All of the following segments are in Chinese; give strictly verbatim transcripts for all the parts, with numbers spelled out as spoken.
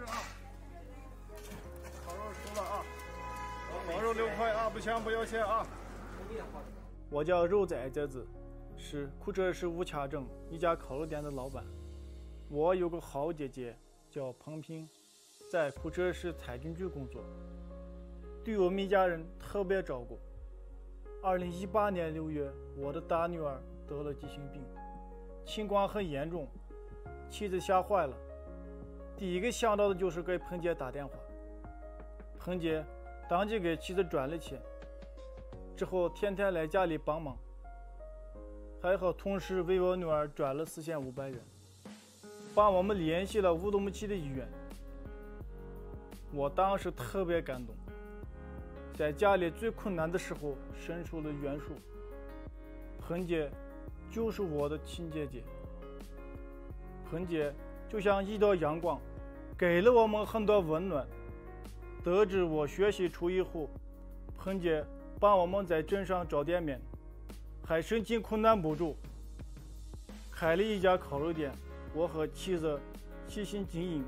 吃啊！烤肉熟了啊！烤肉六块啊，不香不要钱啊！我叫肉仔崽子，是库车市乌卡镇一家烤肉店的老板。我有个好姐姐叫彭平，在库车市财政局工作，对我们一家人特别照顾。二零一八年六月，我的大女儿得了急性病，情况很严重，妻子吓坏了。 第一个想到的就是给彭姐打电话，彭姐当即给妻子转了钱，之后天天来家里帮忙。还好同事为我女儿转了四千五百元，帮我们联系了乌鲁木齐的医院。我当时特别感动，在家里最困难的时候伸出了援手。彭姐就是我的亲姐姐，彭姐。 就像一道阳光，给了我们很多温暖。得知我学习厨艺后，彭姐帮我们在镇上找店面，还申请困难补助，开了一家烤肉店。我和妻子细心经营，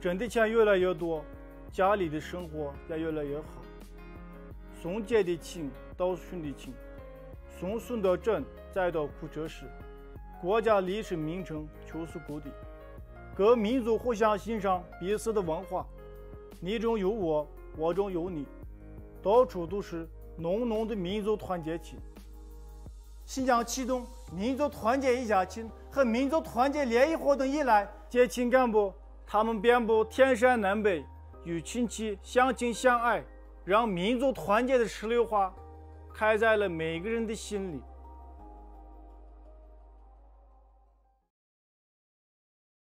挣的钱越来越多，家里的生活也越来越好。从姐的亲到孙的亲，从顺德镇再到库车市，国家历史名城求是谷底。 各民族互相欣赏彼此的文化，你中有我，我中有你，到处都是浓浓的民族团结情。新疆启动民族团结一家亲和民族团结联谊活动以来，结亲干部他们遍布天山南北，与亲戚相亲相爱，让民族团结的石榴花开在了每个人的心里。